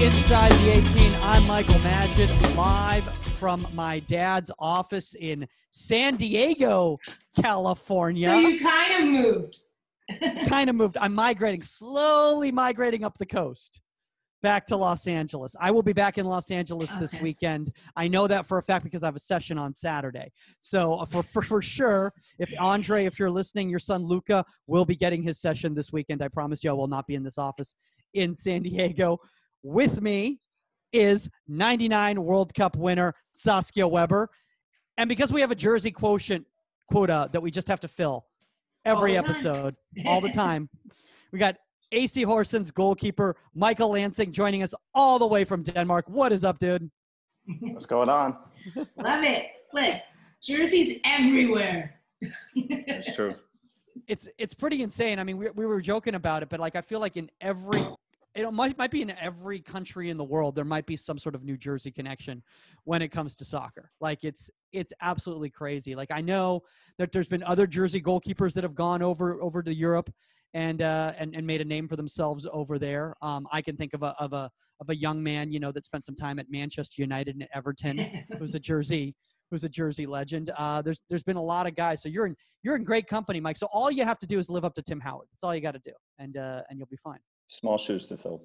Inside the 18, I'm Michael Magid, live from my dad's office in San Diego, California. So you kind of moved. I'm migrating, slowly migrating up the coast back to Los Angeles. I will be back in Los Angeles this weekend. I know that for a fact because I have a session on Saturday. So for sure, if Andre, if you're listening, your son Luca will be getting his session this weekend. I promise you I will not be in this office in San Diego. With me is 99 World Cup winner Saskia Weber. And because we have a jersey quota that we just have to fill every episode, all the time, we got AC Horsens goalkeeper Michael Lansing joining us all the way from Denmark. What is up, dude? What's going on? Love it. Look, jerseys everywhere. That's true. It's pretty insane. I mean, we were joking about it, but like I feel like in every – it might be in every country in the world, there might be some sort of New Jersey connection when it comes to soccer. Like it's absolutely crazy. Like I know that there's been other Jersey goalkeepers that have gone over to Europe and made a name for themselves over there. I can think of a young man, you know, that spent some time at Manchester United and Everton, who's a Jersey legend. There's been a lot of guys. So you're in great company, Mike. So all you have to do is live up to Tim Howard. That's all you got to do. And you'll be fine. Small shoes to fill.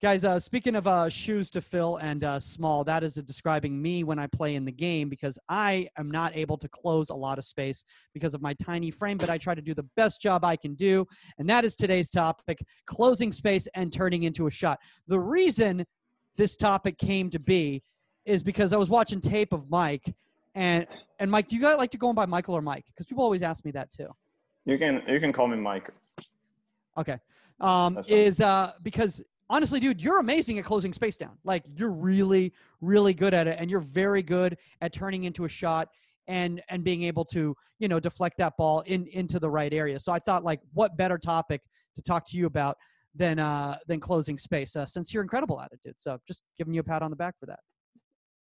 Guys, speaking of shoes to fill and small, that is describing me when I play in the game because I am not able to close a lot of space because of my tiny frame, but I try to do the best job I can do. And that is today's topic, closing space and turning into a shot. The reason this topic came to be is because I was watching tape of Mike. And Mike, do you guys like to go on by Michael or Mike? Because people always ask me that too. You can call me Mike. Okay. Because honestly, dude, you're amazing at closing space down. Like you're really, really good at it. And you're very good at turning into a shot and being able to, you know, deflect that ball into the right area. So I thought like what better topic to talk to you about than closing space since you're incredible at it, dude. So just giving you a pat on the back for that.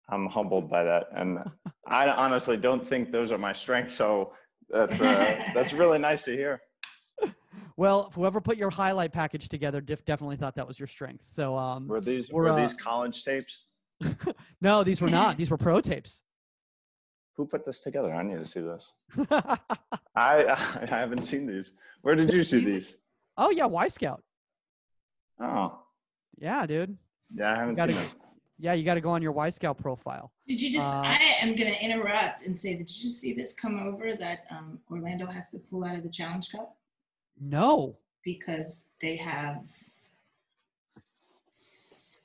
I'm humbled by that. And I honestly don't think those are my strengths. So that's really nice to hear. Well, whoever put your highlight package together definitely thought that was your strength. So were these college tapes? No, these were not. These were pro tapes. Who put this together? I need to see this. I haven't seen these. Where did you see these? Oh yeah, Y-Scout. Oh. Yeah, dude. Yeah, I haven't seen them. Yeah, you got to go on your Y-Scout profile. Did you just I am going to interrupt and say, did you just see this come over that Orlando has to pull out of the Challenge Cup? No. Because they have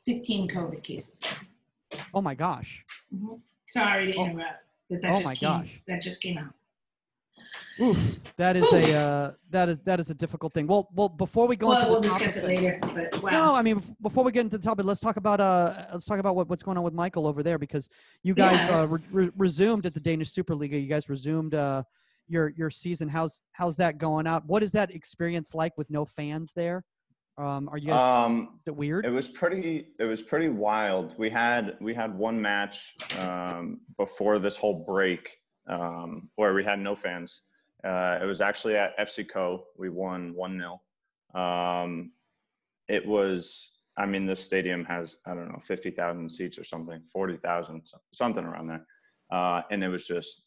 15 COVID cases. Oh, my gosh. Mm-hmm. Sorry to interrupt. That just came out. Oof. That is a difficult thing. Well, before we go into the topic, we'll discuss it later. But wow. No, I mean before we get into the topic, let's talk about what's going on with Michael over there because you guys resumed at the Danish Superliga. You guys resumed your season. How's that going out? What is that experience like with no fans there? Are you guys weird? It was pretty wild. We had one match before this whole break where we had no fans. It was actually at FC Co. We won 1-0. It was, I mean, this stadium has, I don't know, 50,000 seats or something, 40,000, something around there. And it was just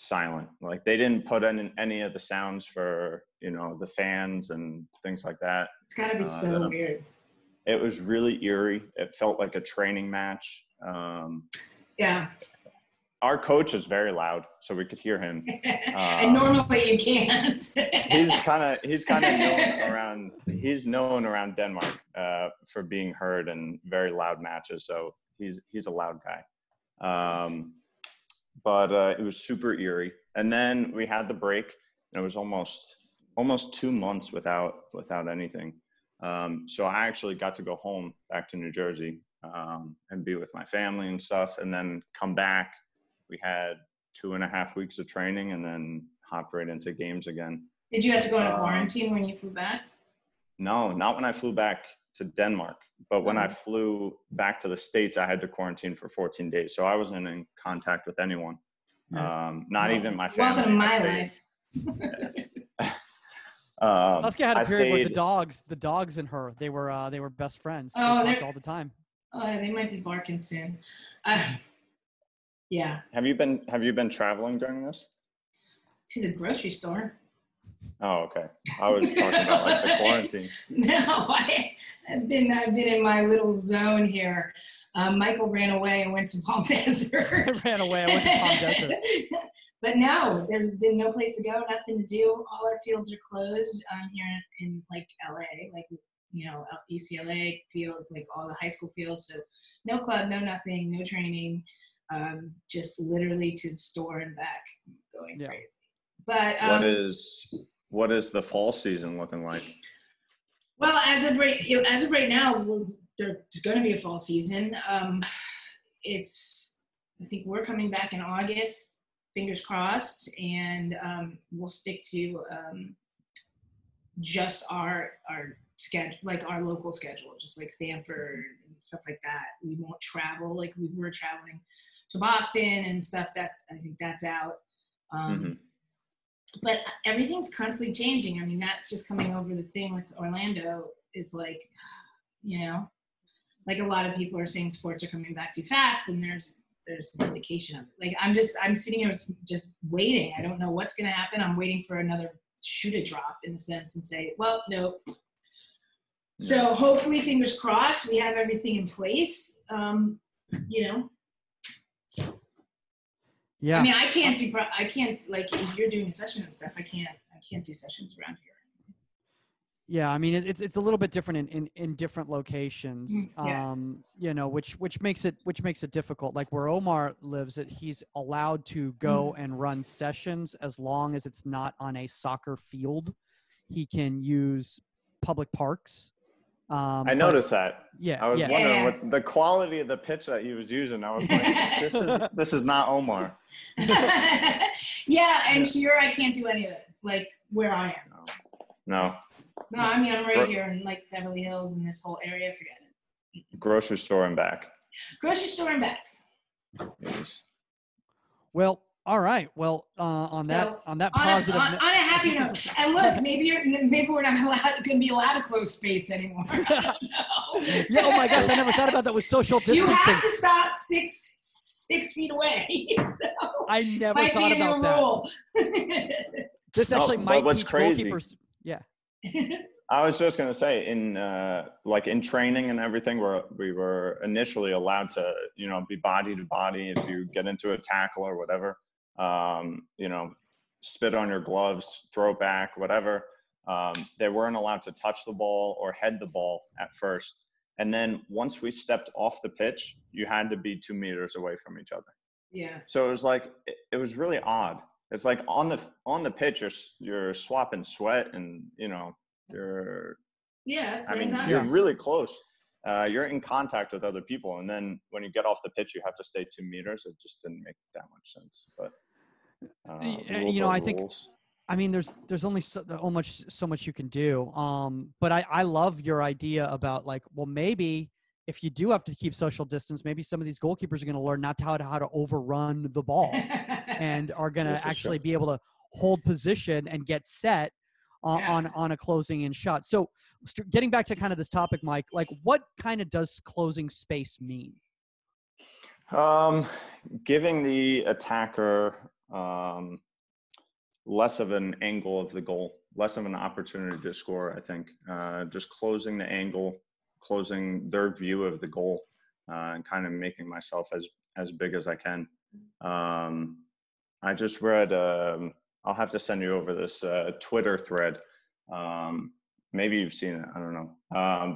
silent. Like they didn't put in any of the sounds for, you know, the fans and things like that. It's gotta be so weird. It was really eerie. It felt like a training match. Yeah. Our coach is very loud, so we could hear him. And normally you can't. he's kind of known around. He's known around Denmark for being heard in very loud matches. So he's a loud guy. But it was super eerie. And then we had the break, and it was almost 2 months without anything. So I actually got to go home back to New Jersey and be with my family and stuff, and then come back. We had 2.5 weeks of training and then hopped right into games again. Did you have to go into quarantine when you flew back? No, not when I flew back to Denmark. But when I flew back to the States, I had to quarantine for 14 days. So I wasn't in contact with anyone, not even my family. Welcome to my life. Saskia had a period where the dogs and her, they were best friends. Oh, they talked all the time. Oh, they might be barking soon. Yeah. Have you been traveling during this? To the grocery store. Oh, okay. I was talking about like the quarantine. No, I've been in my little zone here. Michael ran away and went to Palm Desert. But no, there's been no place to go, nothing to do. All our fields are closed here in like LA, like, you know, UCLA field, like all the high school fields. So no club, no nothing, no training, just literally to the store and back, going crazy. But what is the fall season looking like? Well, as of right now, there's going to be a fall season. I think we're coming back in August, fingers crossed, and we'll stick to just our schedule, like our local schedule, just like Stanford and stuff like that. We won't travel like we were traveling to Boston and stuff. That I think that's out. But everything's constantly changing. I mean, that's just coming over the thing with Orlando is like, you know, like a lot of people are saying sports are coming back too fast, and there's an indication of it. Like I'm sitting here just waiting. I don't know what's going to happen. I'm waiting for another shoe to drop in a sense and say, well, no. So hopefully, fingers crossed, we have everything in place, you know. Yeah. I mean, I can't like if you're doing a session and stuff, I can't do sessions around here. Yeah. I mean, it's a little bit different in different locations, you know, which makes it difficult. Like where Omar lives, he's allowed to go and run sessions as long as it's not on a soccer field. He can use public parks. I noticed that. Yeah. I was wondering what the quality of the pitch that he was using. I was like, this is not Omar. Here I can't do any of it, like where I am. No, I mean, I'm right here in like Beverly Hills and this whole area. Forget it. Grocery store and back. Yes. Well, all right. Well, on a happy note, and look, maybe we're not going to be allowed a closed space anymore. I don't know. Yeah. Oh my gosh, I never thought about that with social distancing. You have to stop six feet away. So I never thought about that. Rule. This actually might teach goalkeepers. Yeah. I was just going to say, in training and everything, we were initially allowed to, you know, be body to body. If you get into a tackle or whatever. You know, spit on your gloves, throw back, whatever. They weren't allowed to touch the ball or head the ball at first. And then once we stepped off the pitch, you had to be 2 meters away from each other. Yeah. So it was like, it was really odd. It's like on the pitch, you're swapping sweat and, you know, you're really close. You're in contact with other people, and then when you get off the pitch, you have to stay 2 meters. It just didn't make that much sense. But you know, I think there's only so much you can do. But I love your idea about like, well, maybe if you do have to keep social distance, maybe some of these goalkeepers are going to learn how to overrun the ball, and are going to actually be able to hold position and get set. On a closing in shot. So getting back to kind of this topic, Mike, like what kind of does closing space mean? Giving the attacker less of an angle of the goal, less of an opportunity to score, I think. Just closing the angle, closing their view of the goal, and kind of making myself as big as I can. I just read... I'll have to send you over this Twitter thread. Maybe you've seen it. I don't know.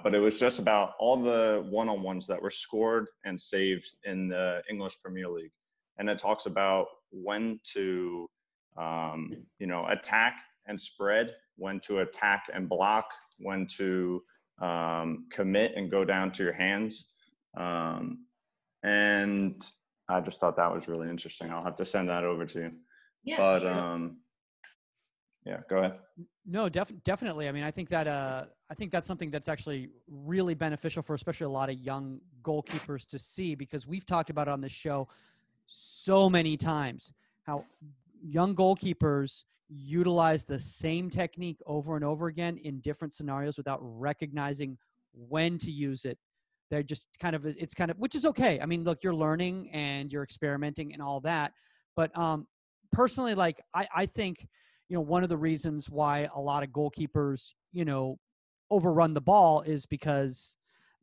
But it was just about all the one-on-ones that were scored and saved in the English Premier League. And it talks about when to, you know, attack and spread, when to attack and block, when to commit and go down to your hands. And I just thought that was really interesting. I'll have to send that over to you. Yeah, but sure. Go ahead. No, definitely. I mean, I think that's something that's actually really beneficial for especially a lot of young goalkeepers to see, because we've talked about it on this show so many times how young goalkeepers utilize the same technique over and over again in different scenarios without recognizing when to use it. They're just kind of, it's kind of, which is okay. I mean, look, you're learning and you're experimenting and all that. But personally, like, I think, you know, one of the reasons why a lot of goalkeepers, you know, overrun the ball is because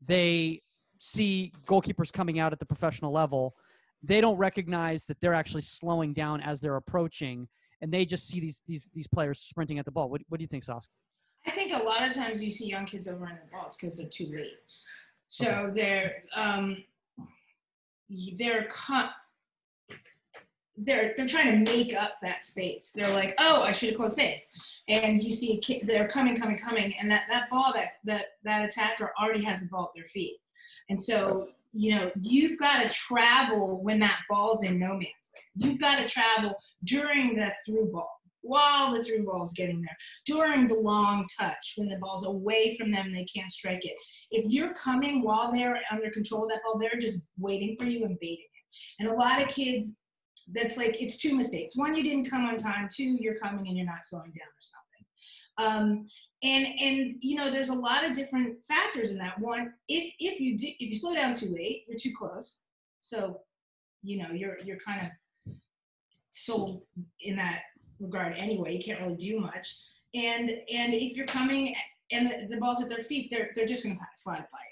they see goalkeepers coming out at the professional level. They don't recognize that they're actually slowing down as they're approaching, and they just see these players sprinting at the ball. What do you think, Saskia? I think a lot of times you see young kids overrun the ball. It's because they're too late. So okay. They're trying to make up that space. They're like, oh, I should have closed space. And you see a kid, they're coming, and that ball, that attacker already has the ball at their feet. And so, you know, you've got to travel when that ball's in no man's land. You've got to travel during the through ball, while the through ball's getting there, during the long touch, when the ball's away from them and they can't strike it. If you're coming while they're under control of that ball, they're just waiting for you and baiting it. And a lot of kids, that's like, it's two mistakes. One, you didn't come on time. Two, you're coming and you're not slowing down or something. And you know, there's a lot of different factors in that. One, if you slow down too late, you're too close. So, you know, you're kind of sold in that regard anyway. You can't really do much. And if you're coming and the ball's at their feet, they're just going to slide by you.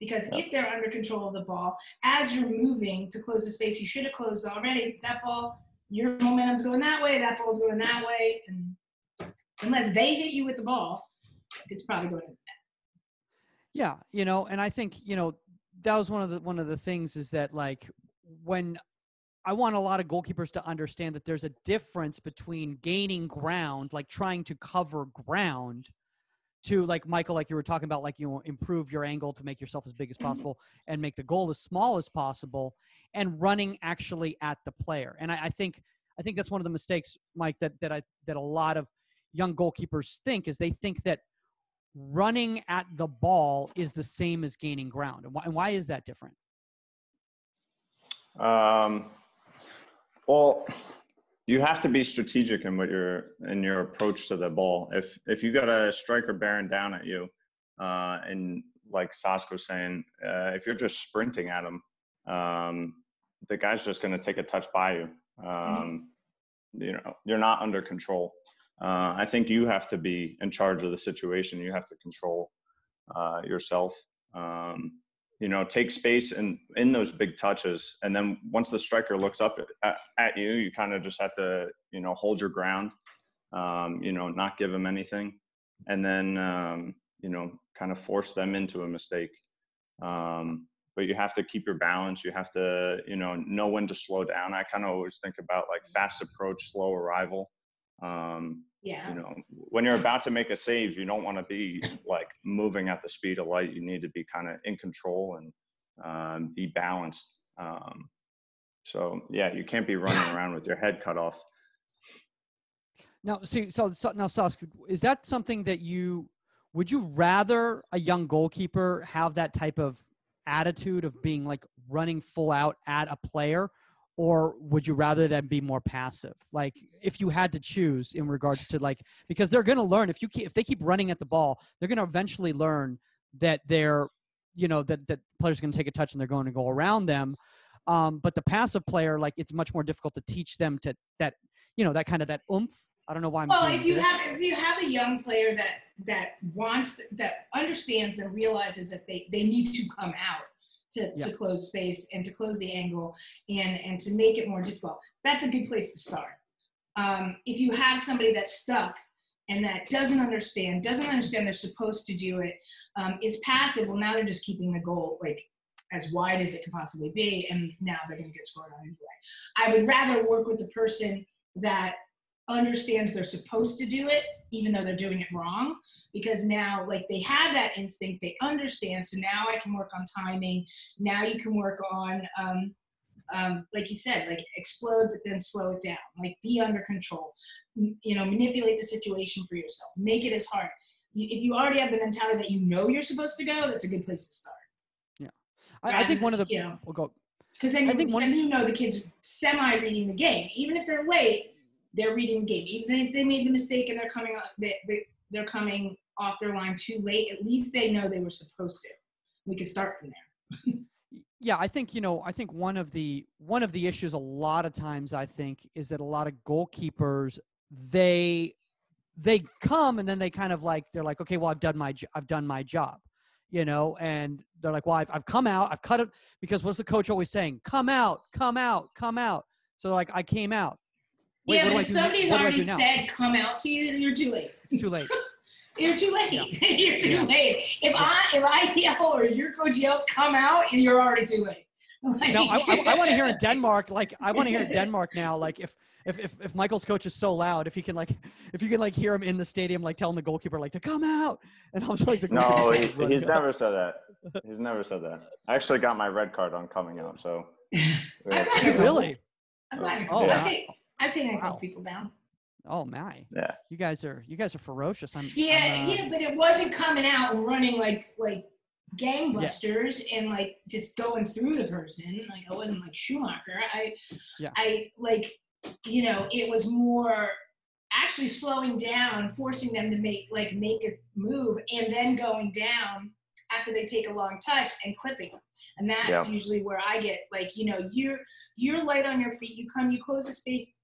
Because if they're under control of the ball, as you're moving to close the space you should have closed already, that ball, your momentum's going that way, that ball's going that way, and unless they hit you with the ball, it's probably going to the net. Yeah, you know, and I think, you know, that was one of the things is that, like, when I want a lot of goalkeepers to understand that there's a difference between gaining ground, like trying to cover ground, to, like, Michael, like you were talking about, like, you know, improve your angle to make yourself as big as possible and make the goal as small as possible, and running actually at the player. And I think that's one of the mistakes, Mike, that a lot of young goalkeepers think, is they think that running at the ball is the same as gaining ground. And why is that different? Well, you have to be strategic in your approach to the ball. If you got a striker bearing down at you, and like Saskia was saying, if you're just sprinting at him, the guy's just going to take a touch by you. You know, you're not under control. I think you have to be in charge of the situation. You have to control yourself. You know, take space in those big touches. And then once the striker looks up at you, you kind of just have to, you know, hold your ground, you know, not give them anything. And then, you know, kind of force them into a mistake. But you have to keep your balance. You have to, you know when to slow down. I kind of always think about, like, fast approach, slow arrival. You know, when you're about to make a save, you don't want to be, like, moving at the speed of light. You need to be kind of in control and be balanced. So yeah, you can't be running around with your head cut off. Now, now, Saskia, is that something that would you rather a young goalkeeper have that type of attitude of being, like, running full out at a player? Or would you rather them be more passive? Like, if you had to choose in regards to, like, because they're going to learn if they keep running at the ball, they're going to eventually learn that they're, you know, that players are going to take a touch and they're going to go around them. But the passive player, like, it's much more difficult to teach them to that, you know, that kind of that oomph. I don't know why. Well, if you have a young player that understands and realizes that they need to come out. To close space and to close the angle and to make it more difficult. That's a good place to start. If you have somebody that's stuck and that doesn't understand they're supposed to do it, is passive, well, now they're just keeping the goal, like, as wide as it can possibly be, and now they're going to get scored on anyway. I would rather work with the person that understands they're supposed to do it, even though they're doing it wrong, because now, like, they have that instinct, they understand. So now I can work on timing. Now you can work on, like you said, like, explode, but then slow it down, like, be under control, you know, manipulate the situation for yourself, make it as hard. If you already have the mentality that you know you're supposed to go, that's a good place to start. Yeah. I think one of the, you know, we'll go. Cause then you know, the kid's semi reading the game, even if they're late, they're reading the game. Even if they made the mistake and they're coming off, they're coming off their line too late, at least they know they were supposed to. We could start from there. Yeah, I think, you know, I think one of the issues a lot of times, I think, is that a lot of goalkeepers, they come and then they kind of like, they're like, okay, well, I've done my job, you know, and they're like, well, I've come out, I've cut it, because what's the coach always saying? Come out. So like, I came out. Wait, yeah, but if somebody's already said come out to you, you're too late. It's too late. Yeah. You're too late. If I yell or your coach yells come out, and you're already too late. Like, no, I want to hear in Denmark. Like I want to hear in Denmark now. Like if Michael's coach is so loud, if you can hear him in the stadium, like telling the goalkeeper like to come out, and I was like, no, he's never said that. He's never said that. I actually got my red card on coming out. So really, I'm glad. Oh, I've taken a couple people down. Oh my! Yeah, you guys are ferocious. But it wasn't coming out and running like gangbusters and like just going through the person. Like I wasn't like Schumacher. It was more actually slowing down, forcing them to make a move, and then going down after they take a long touch and clipping them. And that's usually where I get you're light on your feet. You close the space.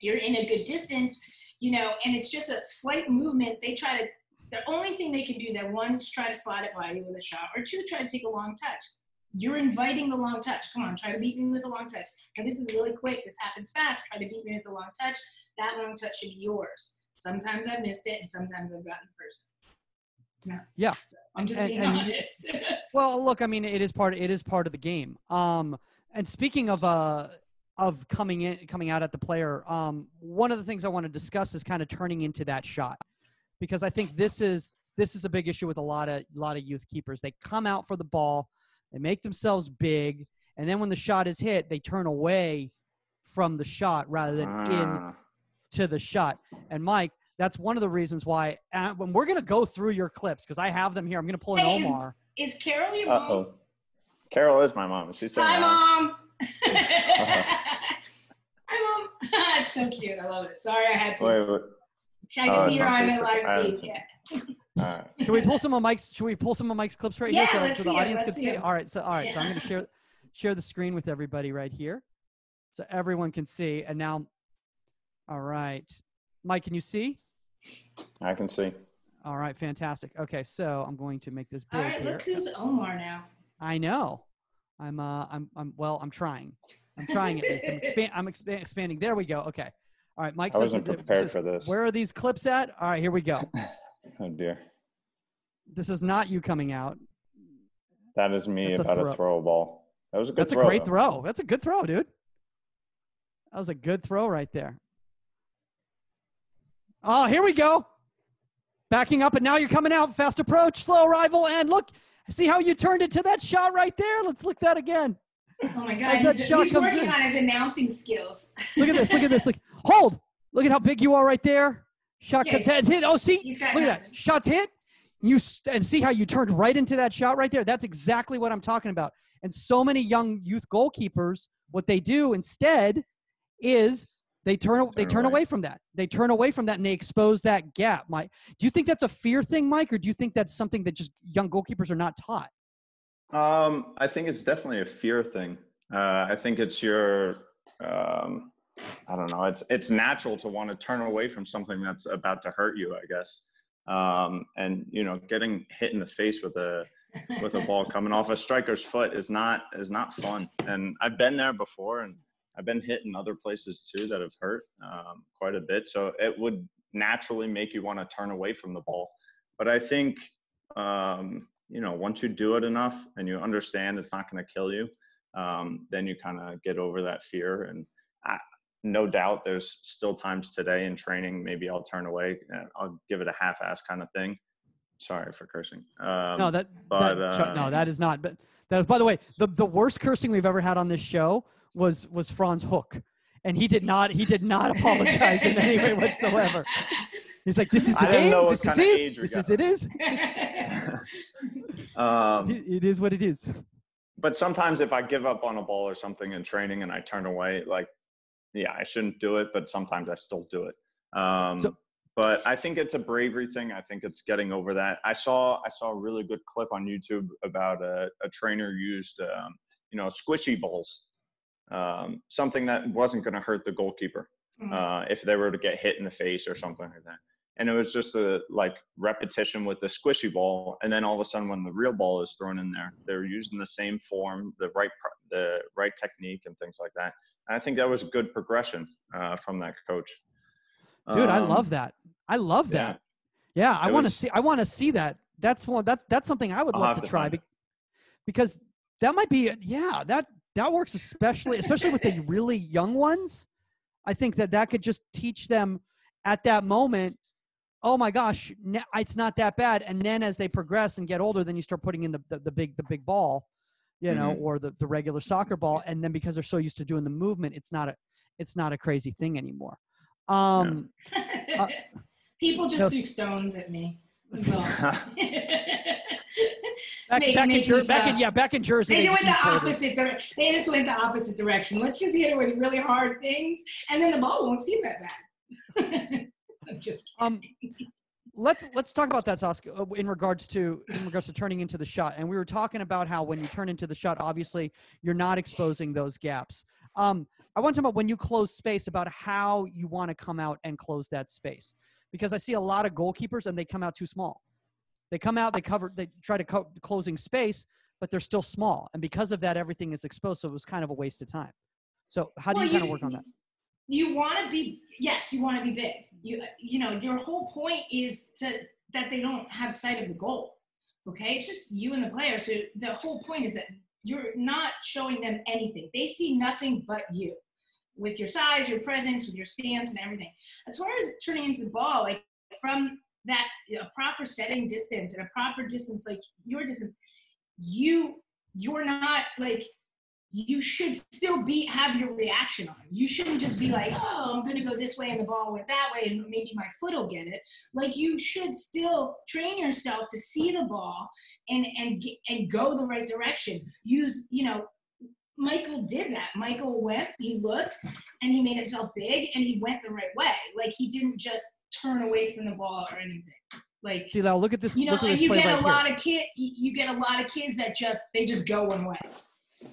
You're in a good distance, and it's just a slight movement. They try to, the only thing they can do, that one is try to slide it by you with a shot, or two, try to take a long touch. You're inviting the long touch. Come on, try to beat me with a long touch. And this is really quick. This happens fast. Try to beat me with the long touch. That long touch should be yours. Sometimes I've missed it, and sometimes I've gotten the person. No. Yeah. So I'm just being honest. Well, look, I mean, it is part of the game. And speaking of coming out at the player. One of the things I want to discuss is kind of turning into that shot, because I think this is a big issue with a lot of youth keepers. They come out for the ball, they make themselves big, and then when the shot is hit, they turn away from the shot rather than into the shot. And Mike, that's one of the reasons why when we're going to go through your clips, because I have them here. I'm going to pull an Omar. Is Carol your mom? Uh-oh. Carol is my mom. She's my mom. Hi, Mom. It's so cute. I love it. Sorry, I had to. Wait. I see her on my live feed. Yeah. All right. Can we pull some of Mike's? Should we pull some of Mike's clips right here so the audience can see? All right. Yeah. So I'm going to share the screen with everybody right here, so everyone can see. And now, all right, Mike, can you see? I can see. All right, fantastic. Okay, so I'm going to make this big. All right, look who's Omar now. I know. I'm trying at least. I'm expanding. There we go. Okay. All right. Mike says, I wasn't prepared for this. Where are these clips at? All right, here we go. Oh dear. This is not you coming out. That is me about a throw ball. That was a good throw. That's a great throw. That's a good throw, dude. That was a good throw right there. Oh, here we go. Backing up, and now you're coming out. Fast approach, slow arrival, and look. See how you turned it to that shot right there? Let's look that again. Oh, my God. He's working on his announcing skills. Look at this. Look, hold. Look at how big you are right there. Shot cuts hit. Oh, see? Look at that. Shot's hit. And see how you turned right into that shot right there? That's exactly what I'm talking about. And so many young youth goalkeepers, what they do instead is they turn away from that. They turn away from that, and they expose that gap. Mike, do you think that's a fear thing, Mike, or do you think that's something that just young goalkeepers are not taught? I think it's definitely a fear thing. I think it's I don't know. It's natural to want to turn away from something that's about to hurt you, I guess. Getting hit in the face with a ball coming off a striker's foot is not fun. And I've been there before, and I've been hit in other places too that have hurt quite a bit. So it would naturally make you want to turn away from the ball. But I think, once you do it enough and you understand it's not going to kill you, then you kind of get over that fear. And no doubt there's still times today in training, maybe I'll turn away and I'll give it a half-ass kind of thing. Sorry for cursing. That is not. But that is, by the way, the worst cursing we've ever had on this show was Franz Hook, and he did not apologize in any way whatsoever. He's like, this is the game, this is it. It is what it is. But sometimes if I give up on a ball or something in training and I turn away, like yeah, I shouldn't do it, but sometimes I still do it. But I think it's a bravery thing. I think it's getting over that. I saw a really good clip on YouTube about a trainer used, squishy balls, something that wasn't going to hurt the goalkeeper if they were to get hit in the face or something like that. And it was just repetition with the squishy ball. And then all of a sudden, when the real ball is thrown in there, they're using the same form, the right technique and things like that. And I think that was a good progression from that coach. Dude, I love that. I love that. Yeah, I want to see that. That's something I would love to try because that might be that works especially with the really young ones. I think that could just teach them at that moment, oh my gosh, it's not that bad. And then as they progress and get older, then you start putting in the big ball, or the regular soccer ball. And then because they're so used to doing the movement, it's not a crazy thing anymore. People just threw stones at me. back in Jersey, they went the opposite direction. They just went the opposite direction. Let's just hit it with really hard things, and then the ball won't seem that bad. I'm just kidding. Let's talk about that, Saskia, in regards to turning into the shot. And we were talking about how when you turn into the shot, obviously you're not exposing those gaps. I want to talk about when you close space, about how you want to come out and close that space, because I see a lot of goalkeepers and they come out too small. They come out, they try to closing space, but they're still small. And because of that, everything is exposed. So it was kind of a waste of time. So how do you kind of work on that? You want to be big. Your whole point is that they don't have sight of the goal. Okay. It's just you and the player. So the whole point is that you're not showing them anything. They see nothing but you with your size, your presence, with your stance and everything. As far as turning into the ball, like from that a proper setting distance and a proper distance, like your distance, you're not like, you should still have your reaction on. You shouldn't just be like, oh, I'm going to go this way and the ball went that way and maybe my foot will get it. Like, you should still train yourself to see the ball and go the right direction. Use, Michael did that. Michael went, he looked, and he made himself big, and he went the right way. Like, he didn't just turn away from the ball or anything. Like, see now, look at this. You get a lot of kids that just go one way.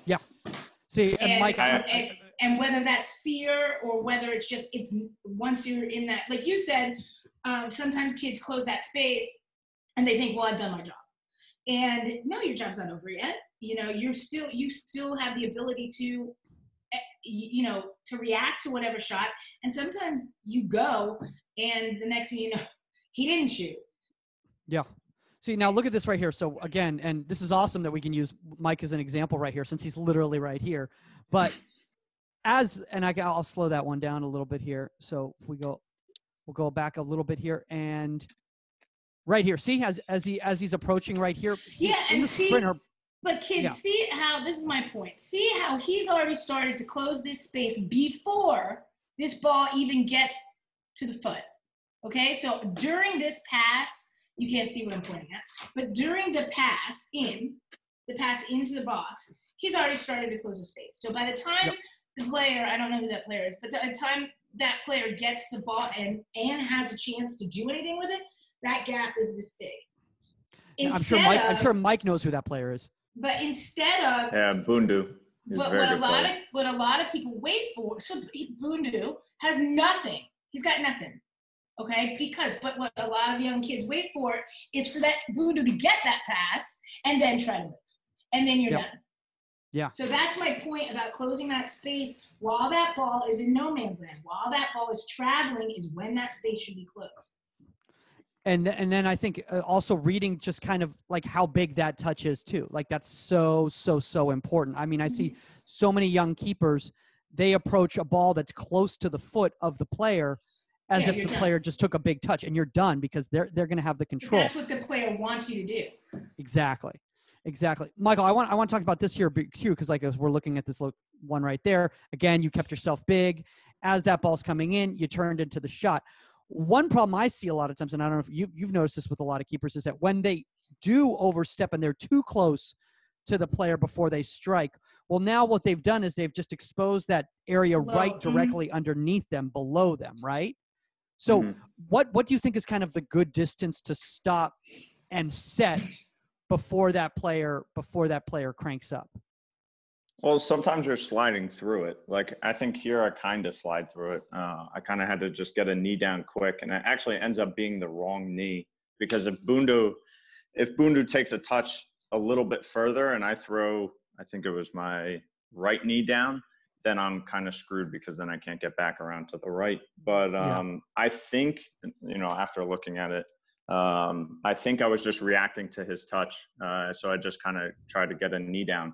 Yeah. See, and Mike, and whether that's fear or whether it's once you're in that, like you said, sometimes kids close that space and they think, well, I've done my job. And no, your job's not over yet. You still have the ability to react to whatever shot. And sometimes you go and the next thing you know, he didn't shoot. Yeah. See, now look at this right here. So again, and this is awesome that we can use Mike as an example right here, since he's literally right here. But I'll slow that one down a little bit here. So if we'll go back a little bit here and right here. See, as he's approaching right here. Yeah, and see, but kids, see how, this is my point. See how he's already started to close this space before this ball even gets to the foot. Okay, so during this pass, you can't see what I'm pointing at. But during the pass into the box, he's already started to close the space. So by the time the player, I don't know who that player is, but by the time that player gets the ball and has a chance to do anything with it, that gap is this big. I'm sure Mike knows who that player is. But instead of... Yeah, Boondoo. What a lot of people wait for, so Boondoo has nothing. He's got nothing. Okay, but what a lot of young kids wait for is for that Boondoo to get that pass and then try to move. And then you're done. Yeah. So that's my point about closing that space while that ball is in no man's land. While that ball is traveling is when that space should be closed. And then I think also reading just kind of like how big that touch is too. Like that's so important. I mean, I see so many young keepers, they approach a ball that's close to the foot of the player as if the player just took a big touch, and you're done because they're going to have the control. That's what the player wants you to do. Exactly. Michael, I want to talk about this here too, because like as we're looking at this one right there, again, you kept yourself big. As that ball's coming in, you turned into the shot. One problem I see a lot of times, and I don't know if you've noticed this with a lot of keepers, is that when they do overstep and they're too close to the player before they strike. Well, now what they've done is they've just exposed that area right directly underneath them, below them, right? So what do you think is kind of the good distance to stop and set before that player cranks up? Well, sometimes you're sliding through it. Like, I think here I kind of slide through it. I kind of had to just get a knee down quick, and it actually ends up being the wrong knee, because if Boondoo takes a touch a little bit further and I throw, I think it was my right knee down, then I'm kind of screwed, because then I can't get back around to the right. But I think, you know, after looking at it, I think I was just reacting to his touch. So I just kind of tried to get a knee down.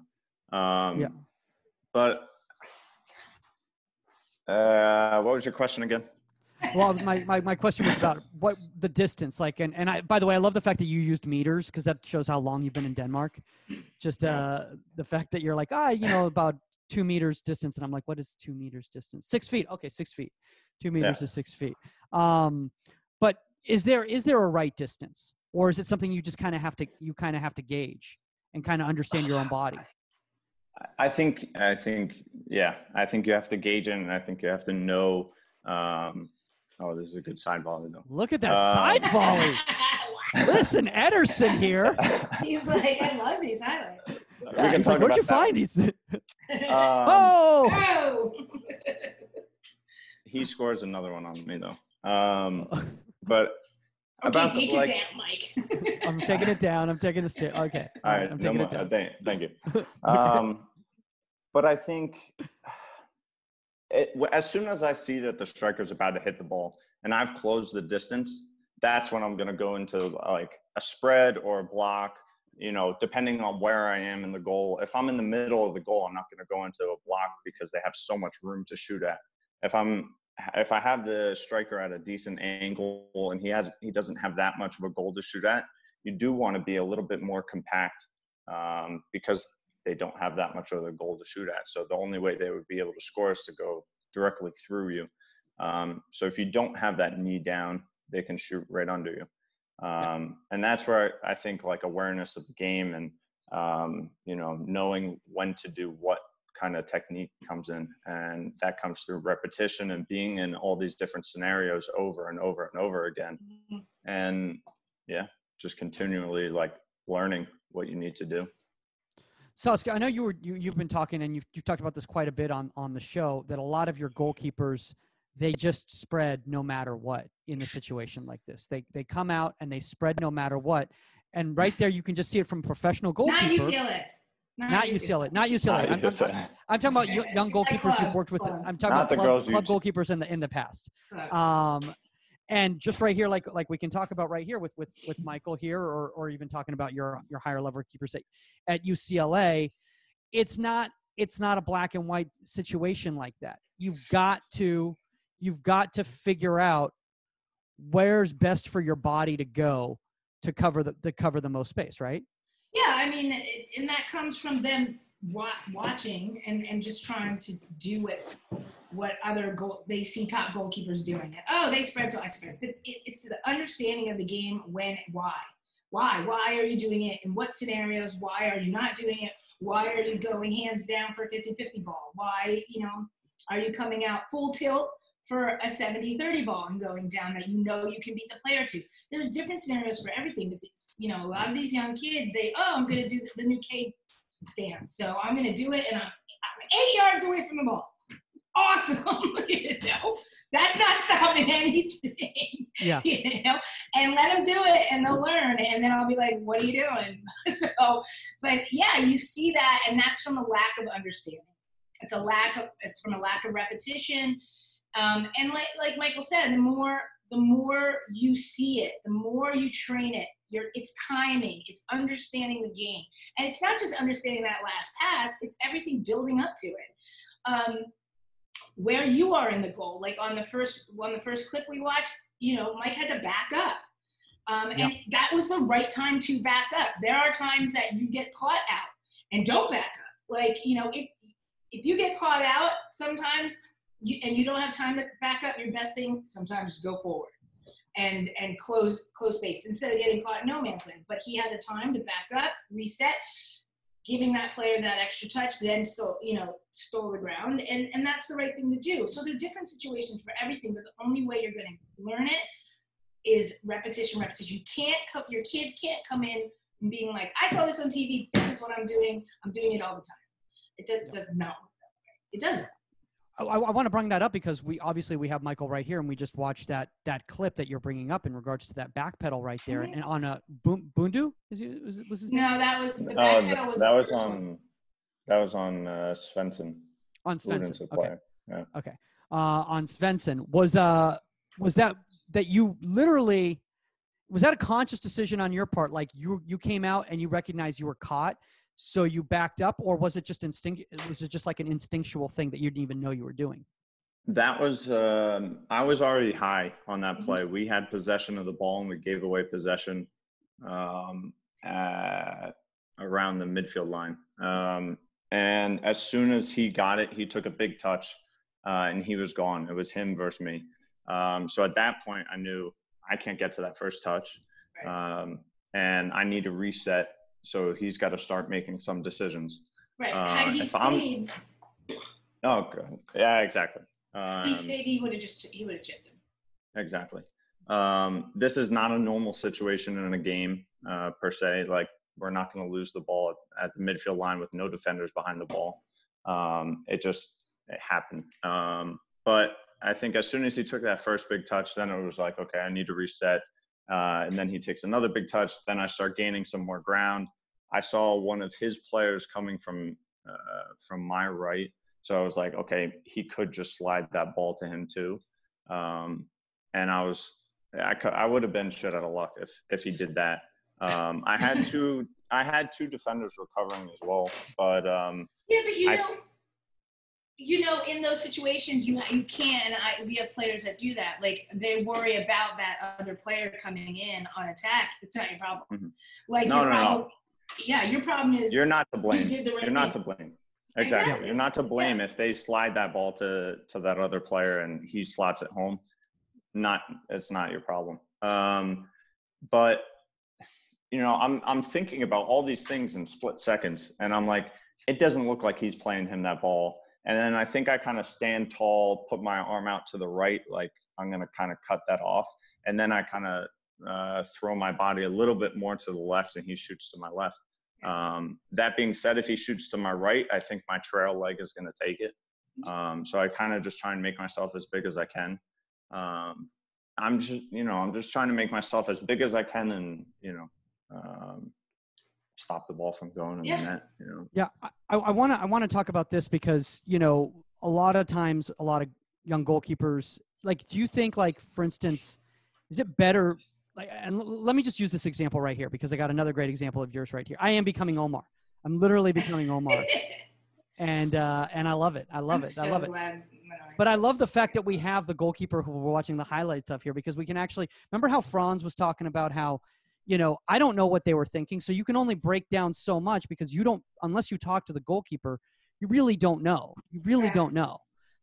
But what was your question again? Well, my question was about what the distance, like, and I, by the way, I love the fact that you used meters, because that shows how long you've been in Denmark. Just the fact that you're like, about 2 meters distance. And I'm like, what is 2 meters distance? 6 feet. Okay. 6 feet, 2 meters is 6 feet. But is there a right distance, or is it something you just kind of have to gauge and kind of understand your own body? I think you have to gauge it, and I think you have to know. This is a good side volley though. Look at that side volley! Listen, Ederson here. He's like, I love these highlights. Yeah, he's like, where'd you find these? Oh! He scores another one on me though. But about okay, take it down, Mike. I'm taking it down. I'm taking a step. Okay. All right. I'm taking it down. Thank you. But I think as soon as I see that the striker's about to hit the ball and I've closed the distance, that's when I'm going to go into like a spread or a block, you know, depending on where I am in the goal. If I'm in the middle of the goal, I'm not going to go into a block because they have so much room to shoot at. If I have the striker at a decent angle and he doesn't have that much of a goal to shoot at, you do want to be a little bit more compact because they don't have that much of a goal to shoot at. So the only way they would be able to score is to go directly through you. So if you don't have that knee down, they can shoot right under you. And that's where I think like awareness of the game and, you know, knowing when to do what kind of technique comes in, and that comes through repetition and being in all these different scenarios over and over and over again. And just continually like learning what you need to do. Saskia, I know you've been talking, and you've talked about this quite a bit on the show, that a lot of your goalkeepers, they just spread no matter what in a situation like this. They come out and they spread no matter what. And right there, you can just see it from a professional goalkeeper. Now you feel it. Not UCLA. I'm talking about young goalkeepers you've worked with. I'm talking about club goalkeepers in the past. And just right here, like we can talk about right here with Michael here, or even talking about your higher level keepers at UCLA. It's not a black and white situation like that. You've got to figure out where's best for your body to go to cover the most space, right? Yeah, I mean, and that comes from them watching and just trying to do what other they see top goalkeepers doing. Oh, they spread, so I spread. But it's the understanding of the game when, why? Why are you doing it? In what scenarios? Why are you not doing it? Why are you going hands down for a 50-50 ball? Why, you know, are you coming out full tilt for a 70-30 ball and going down that you know you can beat the player to? There's different scenarios for everything, but these, you know, a lot of these young kids, I'm going to do the new K stance, so I'm going to do it, and I'm 8 yards away from the ball. Awesome, you know? That's not stopping anything, you know? And let them do it, and they'll learn, and then I'll be like, what are you doing? You see that, and that's from a lack of understanding. It's from a lack of repetition. And like Michael said, the more you see it, the more you train it, it's timing, it's understanding the game. And it's not just understanding that last pass, it's everything building up to it. Where you are in the goal, like on the first clip we watched, you know, Mike had to back up. And that was the right time to back up. There are times that you get caught out and don't back up. Like, you know, if you get caught out sometimes, and you don't have time to back up, your best thing sometimes is go forward and close space instead of getting caught in no man's land. But he had the time to back up, reset, giving that player that extra touch, then stole the ground. And that's the right thing to do. So there are different situations for everything, but the only way you're going to learn it is repetition. You can't come, your kids can't come in and being like, I saw this on TV, this is what I'm doing. I'm doing it all the time. It does not work that way. It doesn't. I want to bring that up because we have Michael right here, and we just watched that clip that you're bringing up in regards to that backpedal right there, and on a Boondoo. Was his name? No, that was the backpedal. That was on Svensson. On Svensson. Okay. Yeah. Okay. On Svensson was that you literally, was that a conscious decision on your part? Like you came out and you recognized you were caught, so you backed up, or was it just like an instinctual thing that you didn't even know you were doing? That was, I was already high on that play. We had possession of the ball and we gave away possession around the midfield line. And as soon as he got it, he took a big touch and he was gone. It was him versus me. So at that point, I knew I can't get to that first touch, and I need to reset. So he's got to start making some decisions. Right. Had he stayed. Oh, good. Yeah, exactly. He stayed, he would have chipped him. Exactly. This is not a normal situation in a game per se. Like, we're not going to lose the ball at the midfield line with no defenders behind the ball. It happened. But I think as soon as he took that first big touch, then it was like, okay, I need to reset. And then he takes another big touch. Then I start gaining some more ground. I saw one of his players coming from my right. So I was like, okay, he could just slide that ball to him too. And I would have been shit out of luck if he did that. I had two defenders recovering as well, but yeah, but you know, in those situations, you can. We have players that do that. Like, they worry about that other player coming in on attack. It's not your problem. Mm-hmm. Like, no. Yeah, your problem is you're not to blame. You're not to blame. Exactly. You're not to blame if they slide that ball to that other player and he slots it home. It's not your problem. But you know, I'm thinking about all these things in split seconds, and I'm like, it doesn't look like he's playing him that ball. And then I think I kind of stand tall, put my arm out to the right, like I'm going to kind of cut that off. And then I kind of throw my body a little bit more to the left, and he shoots to my left. That being said, if he shoots to my right, I think my trail leg is going to take it. So I kind of just try and make myself as big as I can. I'm just trying to make myself as big as I can and, stop the ball from going in the net. Yeah. I want to talk about this because, you know, a lot of times, a lot of young goalkeepers, like, do you think, like, for instance, is it better? Like, and let me just use this example right here because I got another great example of yours right here. I am becoming Omar. I'm literally becoming Omar. and I love it. I love it. But I love the fact that we have the goalkeeper who we're watching the highlights of here, because we can actually remember how Franz was talking about how, you know, I don't know what they were thinking. So you can only break down so much because you don't, unless you talk to the goalkeeper, you really don't know.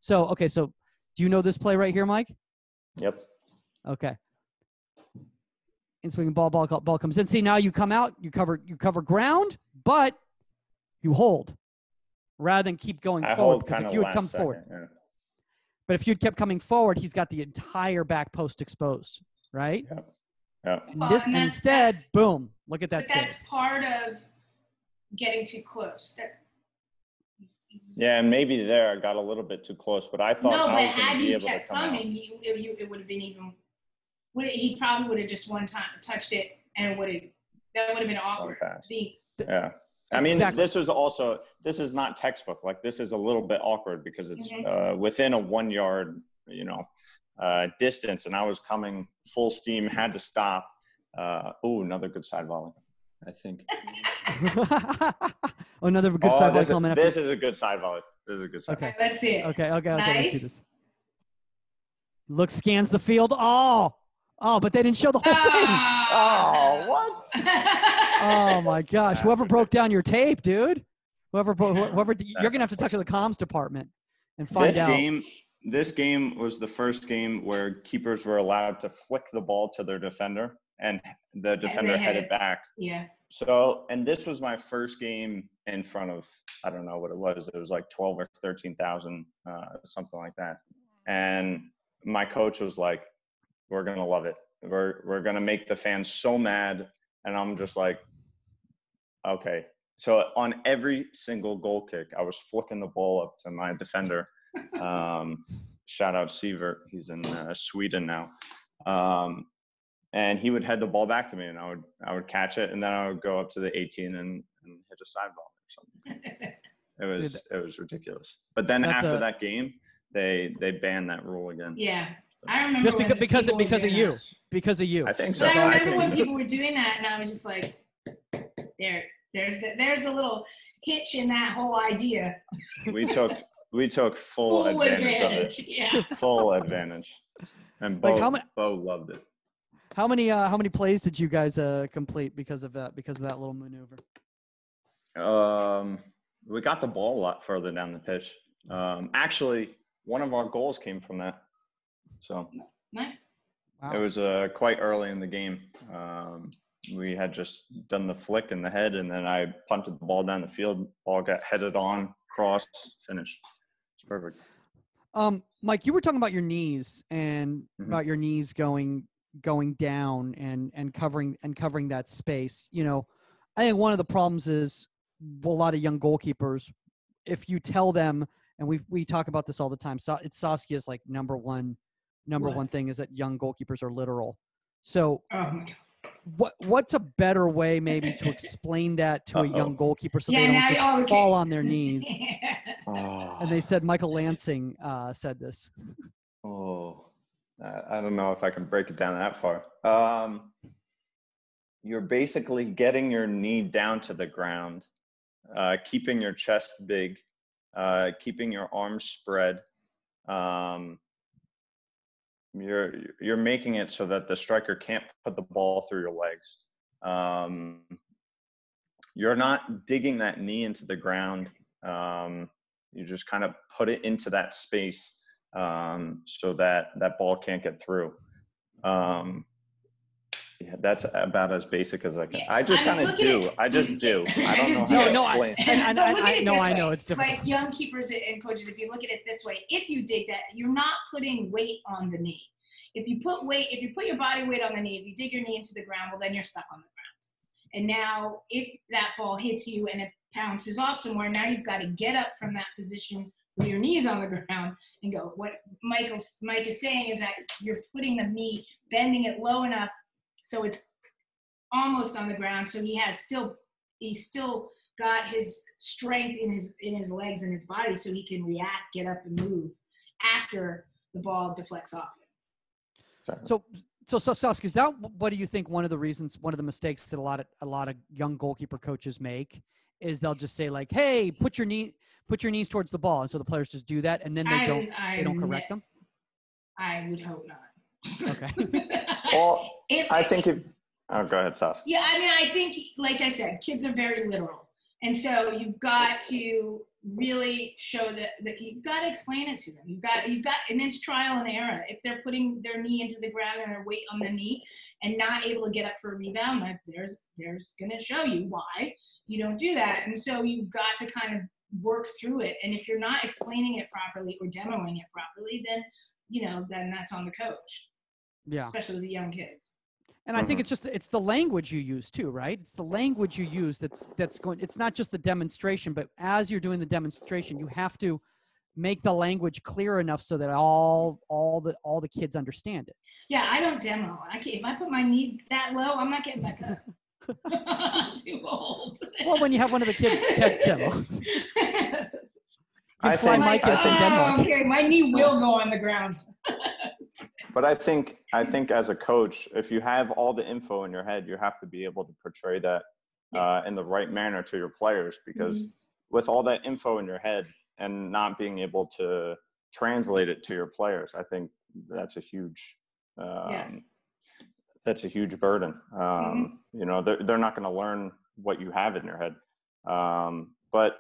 So, okay. So do you know this play right here, Mike? Yep. Okay. In swinging ball comes in. See, now you come out, you cover ground, but you hold rather than keep going forward. Because if you had come forward, but if you'd kept coming forward, he's got the entire back post exposed, right? Yep. Yeah. Instead, boom, look at that. That's part of getting too close. Yeah, and maybe there I got a little bit too close, but I thought I was going to be able to come out. No, but had he kept coming, it would have been even – he probably would have just one time touched it, and that would have been awkward. Yeah. I mean, exactly. This is not textbook. Like, this is a little bit awkward because it's within a 1 yard, distance, and I was coming full steam, had to stop. Another good side volley, I think. Another good side volley coming up. This is a good side volley. Okay, let's see it. Okay. Nice. Let's see this. Look, scans the field. Oh, but they didn't show the whole thing. Oh, what? Oh my gosh! Whoever broke down your tape, dude. You're gonna have to talk to the comms department and find out. This game was the first game where keepers were allowed to flick the ball to their defender, and the defender headed back. Yeah. So, and this was my first game in front of, I don't know what it was. It was like 12 or 13,000, something like that. And my coach was like, we're going to love it. We're going to make the fans so mad. And I'm just like, okay. So on every single goal kick, I was flicking the ball up to my defender. Shout out Sievert. He's in Sweden now. And he would head the ball back to me, and I would catch it, and then I would go up to the 18 and hit a side ball or something. It was ridiculous. But then after that game, they banned that rule again. Yeah, so. I remember just because of you. I think so. But I remember when people were doing that, and I was just like, there's a little hitch in that whole idea. We took full advantage of it. Yeah. Full advantage, and Bo loved it. How many plays did you guys complete because of that little maneuver? We got the ball a lot further down the pitch. Actually, one of our goals came from that. So nice. Wow. It was quite early in the game. We had just done the flick in the head, and then I punted the ball down the field. Ball got headed on, cross, finished. It's perfect. Mike, you were talking about your knees and about your knees going down and covering that space. You know, I think one of the problems is a lot of young goalkeepers, if you tell them, and we talk about this all the time, so it's Saskia's like number one thing is that young goalkeepers are literal. So what's a better way maybe to explain that to a young goalkeeper so they don't just fall on their knees? And they said Michael Lansing said this. I don't know if I can break it down that far. You're basically getting your knee down to the ground, keeping your chest big, keeping your arms spread. You're making it so that the striker can't put the ball through your legs. You're not digging that knee into the ground. You just kind of put it into that space. So that ball can't get through. Yeah, that's about as basic as I can. I just kind of do. I don't know how to explain. I know it's different. Like young keepers and coaches, if you look at it this way, if you dig that, you're not putting weight on the knee. If you put your body weight on the knee, if you dig your knee into the ground, well, then you're stuck on the ground. And now if that ball hits you and it bounces off somewhere, now you've got to get up from that position with your knees on the ground and go. What Mike is saying is that you're putting the knee, bending it low enough so it's almost on the ground. So he's still got his strength in his legs and his body, so he can react, get up, and move after the ball deflects off him. So Saskia, is that what do you think? One of the mistakes that a lot of young goalkeeper coaches make is they'll just say like, "Hey, put your knees towards the ball," and so the players just do that, and then they don't correct them. I would hope not. Okay. Well, go ahead, Saskia. Yeah, I mean, I think, like I said, kids are very literal, and so you've got to really show that you've got to explain it to them. You've got, and it's trial and error. If they're putting their knee into the ground and their weight on the knee and not able to get up for a rebound, like there's gonna show you why you don't do that. And so you've got to kind of work through it. And if you're not explaining it properly or demoing it properly, then then that's on the coach. Yeah. Especially with the young kids. And I think it's the language you use too, right? It's the language you use that's going. It's not just the demonstration, but as you're doing the demonstration, you have to make the language clear enough so that all the kids understand it. Yeah, I don't demo. If I put my knee that low, I'm not getting back up. I'm too old. Well, when you have one of the kids demo. I think my knee will go on the ground. But I think as a coach, if you have all the info in your head, you have to be able to portray that in the right manner to your players, because with all that info in your head and not being able to translate it to your players, I think that's a huge burden. They're not going to learn what you have in your head. But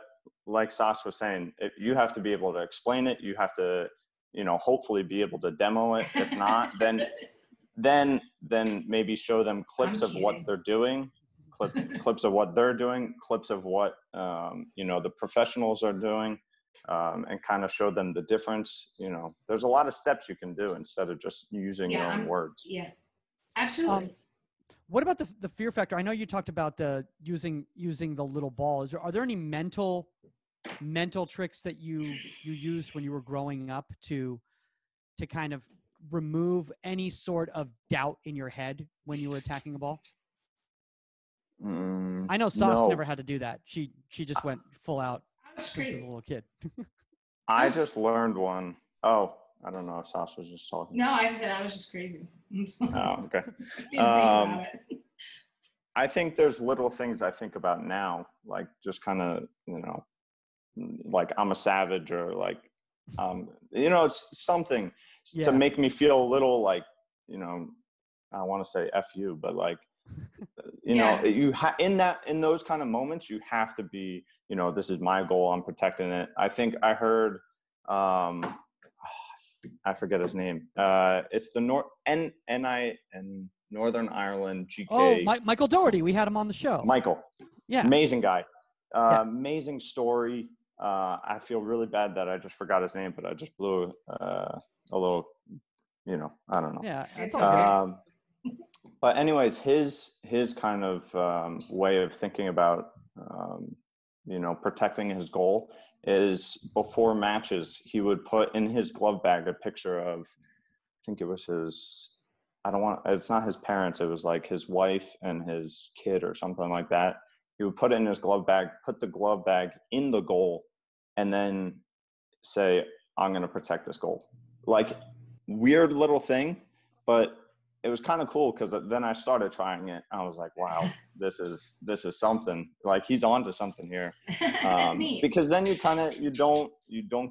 like Sas was saying, you have to be able to explain it. You have to hopefully be able to demo it. If not, then maybe show them clips of what they're doing, clips of what they're doing, clips of what, the professionals are doing, and kind of show them the difference. You know, there's a lot of steps you can do instead of just using your own words. Yeah, absolutely. What about the fear factor? I know you talked about using the little ball. Are there any mental tricks that you used when you were growing up to kind of remove any sort of doubt in your head when you were attacking a ball? I know Saskia never had to do that. She just went full out since as a little kid. I just learned one. Oh, I don't know if Saskia was just talking. No, I said I was just crazy. Oh, okay. Didn't think about it. I think there's little things I think about now, like just kind of, like I'm a savage, or like, it's something to make me feel a little like, I want to say F you, but like, in those kind of moments, you have to be, this is my goal. I'm protecting it. I think I heard, I forget his name. It's the Northern Ireland GK. Oh, Michael Doherty. We had him on the show. Michael. Yeah. Amazing guy. Amazing story. I feel really bad that I just forgot his name, but I just blew a little, I don't know. Yeah. It's but anyways, his kind of way of thinking about, protecting his goal is before matches, he would put in his glove bag a picture of, I think it was it's not his parents. It was like his wife and his kid or something like that. He would put it in his glove bag, put the glove bag in the goal, and then say, I'm going to protect this goal. Like, weird little thing, but it was kind of cool because then I started trying it. I was like, wow, this is something. Like, he's onto something here. That's neat. Because then you kind of, you don't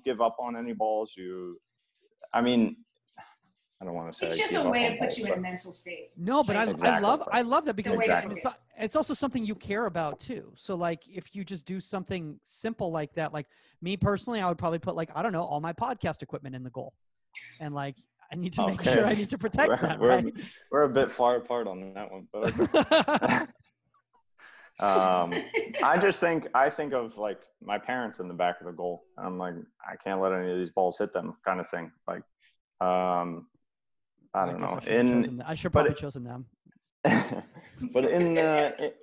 give up on any balls. I don't want to say it's just a way to put you in a mental state. No, but I love that, because it's also something you care about too. So like, if you just do something simple like that, like me personally, I would probably put all my podcast equipment in the goal, and like, I need to make sure I need to protect that. We're a bit far apart on that one, but. I think of like my parents in the back of the goal. I'm like, I can't let any of these balls hit them, kind of thing. Like, I don't know. I should probably chosen them. But in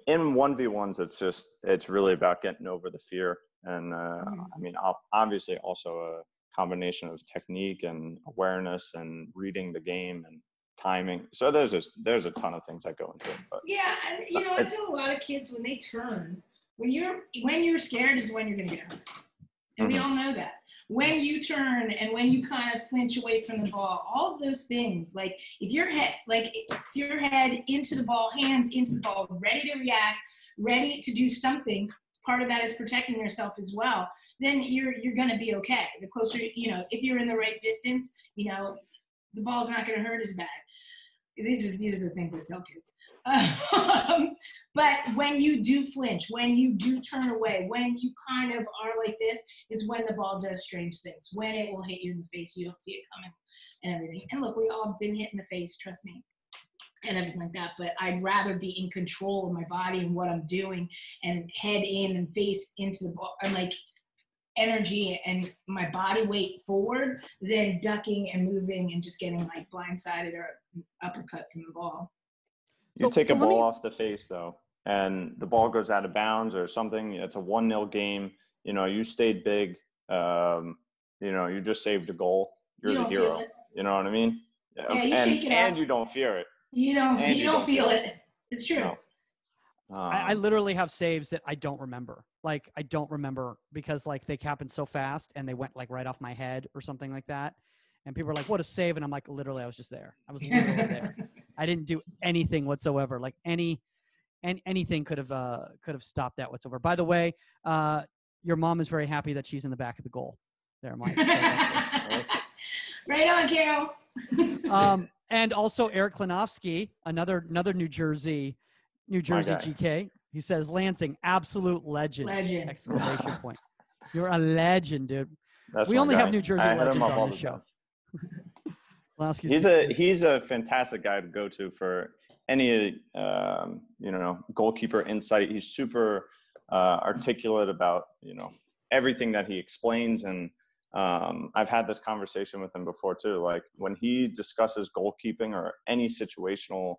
1v1s, it's really about getting over the fear, and obviously also a combination of technique and awareness and reading the game and timing. So there's a ton of things that go into it. But and I tell a lot of kids, when they turn, when you're scared is when you're going to get hurt. And we all know that. When you turn and when you kind of flinch away from the ball, all of those things, like if your head into the ball, hands into the ball, ready to react, ready to do something, part of that is protecting yourself as well, then you're going to be okay. The closer, if you're in the right distance, the ball's not going to hurt as bad. These are the things I tell kids. But when you do flinch, when you do turn away, when you kind of are like this, is when the ball does strange things, when it will hit you in the face, you don't see it coming and everything. And look, we all been hit in the face, trust me, and everything like that. But I'd rather be in control of my body and what I'm doing, and head in and face into the ball, and like energy and my body weight forward, than ducking and moving and just getting like blindsided or uppercut from the ball. You take a ball off the face though, and the ball goes out of bounds or something. It's a 1-0 game. You stayed big. You just saved a goal. You're the hero. You know what I mean? Yeah, you shake it off. And you don't fear it. You don't feel it. It's true. No. I literally have saves that I don't remember. Like, I don't remember because like they happened so fast and they went like right off my head or something like that. And people are like, what a save. And I'm like, literally, I was just there. I was literally there. I didn't do anything whatsoever. Like anything could have stopped that whatsoever. By the way, your mom is very happy that she's in the back of the goal there, Mike. Right on, Carol. And also Eric Klinovsky, another New Jersey GK. He says, Lansing, absolute legend. Legend. Exclamation point. You're a legend, dude. That's we only guy. Have New Jersey legends on the show. He's a fantastic guy to go to for any goalkeeper insight. He's super articulate about, you know, everything that he explains. And I've had this conversation with him before too. Like when he discusses goalkeeping or any situational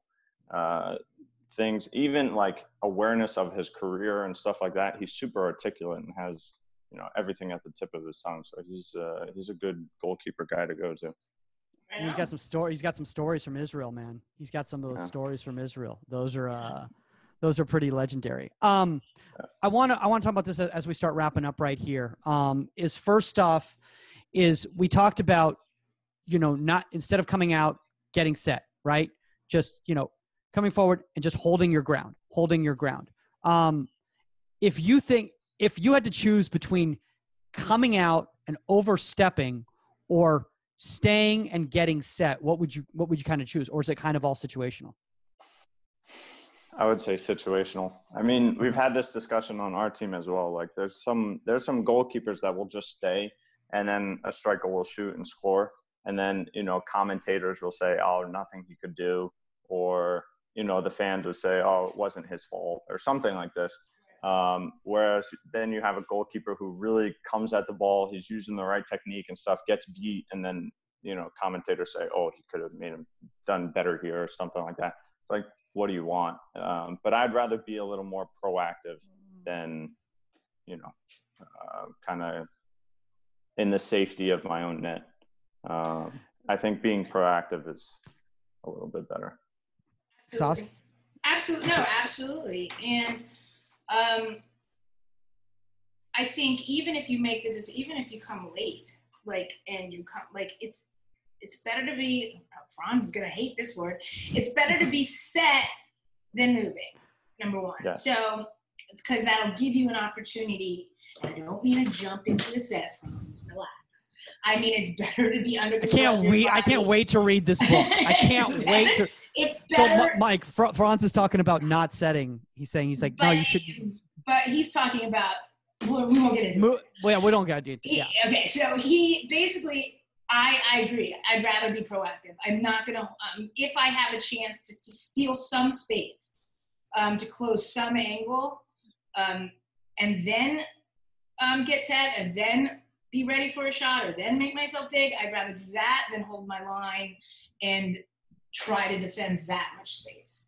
things, even like awareness of his career and stuff like that, he's super articulate and has, you know, everything at the tip of his tongue. So he's a good goalkeeper guy to go to. And he's got some stories. He's got some stories from Israel, man. He's got some of those stories from Israel. Those are pretty legendary. I want to talk about this as we start wrapping up right here. Is first off, is we talked about, you know, not instead of coming out, getting set, right? Just, you know, coming forward and just holding your ground, If you had to choose between coming out and overstepping or staying and getting set, what would you kind of choose? Or is it kind of all situational? I would say situational. I mean, we've had this discussion on our team as well. Like there's some goalkeepers that will just stay and then a striker will shoot and score. And then, you know, commentators will say, oh, nothing he could do. Or, you know, the fans would say, oh, it wasn't his fault or something like this. Whereas then you have a goalkeeper who really comes at the ball, he's using the right technique and stuff, gets beat, and then, you know, commentators say, oh, he could have made him done better here or something like that. It's like, what do you want? But I'd rather be a little more proactive than, you know, kind of in the safety of my own net. I think being proactive is a little bit better. Absolutely. Absolutely. And I think even if you come late, it's better to be, Franz is going to hate this word. It's better to be set than moving, number one. Yeah. So it's because that'll give you an opportunity. I don't mean to jump into the set, Franz, relax. I mean, it's better to be under control. I can't wait to read this book. I can't wait to. It's better. So, Mike, Franz is talking about not setting. He's like, no, you should. But he's talking about, well, we won't get into it. Well, yeah, we don't get into it. Yeah. Okay, so he basically, I agree. I'd rather be proactive. I'm not going to, if I have a chance to steal some space, to close some angle, and then get set, and then be ready for a shot, or then make myself big. I'd rather do that than hold my line and try to defend that much space.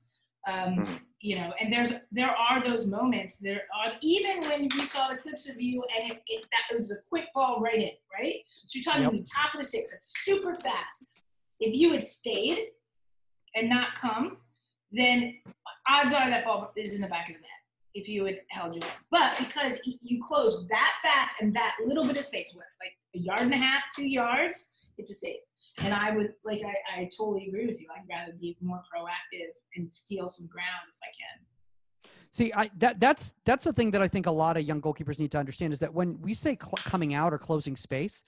You know, and there are those moments. There are, even when you saw the clips of you, and it was a quick ball right in, right? So you're talking to the top of the six. That's super fast. If you had stayed and not come, then odds are that ball is in the back of the net. If you had held your line. But because you closed that fast and that little bit of space, went like a yard and a half, 2 yards, it's a save. And I would, like, I totally agree with you. I'd rather be more proactive and steal some ground if I can. See, that's the thing that I think a lot of young goalkeepers need to understand is that when we say coming out or closing space,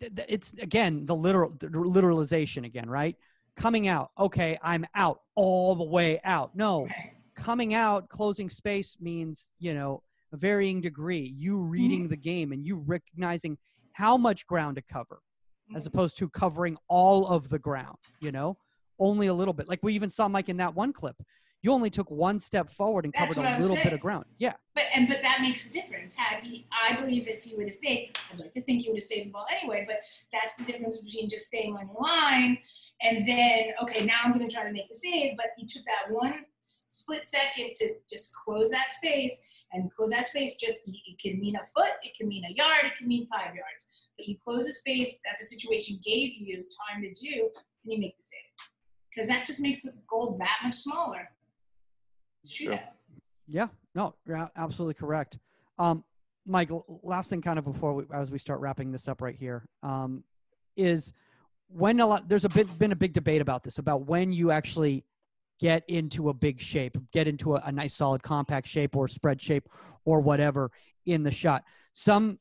it's, again, the literalization again, right? Coming out. Okay, I'm out. All the way out. No. Okay. Coming out, closing space means, you know, a varying degree, you reading the game and you recognizing how much ground to cover as opposed to covering all of the ground, you know, only a little bit. Like we even saw, Mike, in that one clip, you only took one step forward and covered a little bit of ground. Yeah. But that makes a difference. I believe if you would have stayed, I'd like to think you would have stayed the ball anyway, but that's the difference between just staying on your line and then, okay, now I'm going to try to make the save, but you took that one split second to just close that space, and close that space, just, it can mean a foot, it can mean a yard, it can mean 5 yards, but you close a space that the situation gave you time to do, and you make the save, because that just makes the goal that much smaller. Sure. Yeah, no, you're absolutely correct. Mike, last thing kind of before as we start wrapping this up right here, is when there's been a big debate about this, about when you actually get into a big shape, get into a nice solid compact shape or spread shape or whatever in the shot. Some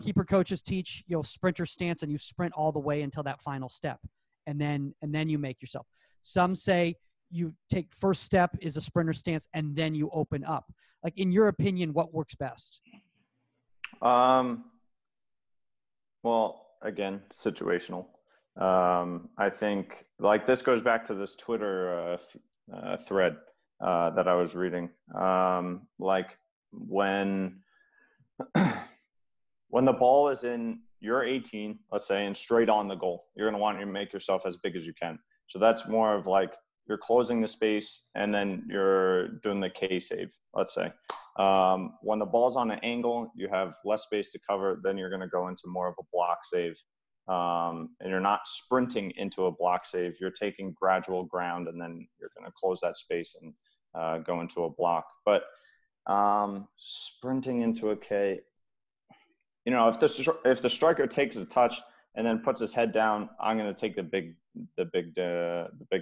keeper coaches teach, you know, sprinter stance, and you sprint all the way until that final step. And then you make yourself. Some say you take first step is a sprinter stance and then you open up. Like, in your opinion, what works best? Well, again, situational. I think, like, this goes back to this Twitter thread that I was reading. Like when the ball is in your 18, let's say, and straight on the goal, you're going to want to make yourself as big as you can. So that's more of like you're closing the space and then you're doing the K save, let's say. When the ball's on an angle, you have less space to cover, then you're going to go into more of a block save. And you're not sprinting into a block save. You're taking gradual ground, and then you're going to close that space and go into a block. But sprinting into a K, you know, if the striker takes a touch and then puts his head down, I'm going to take the big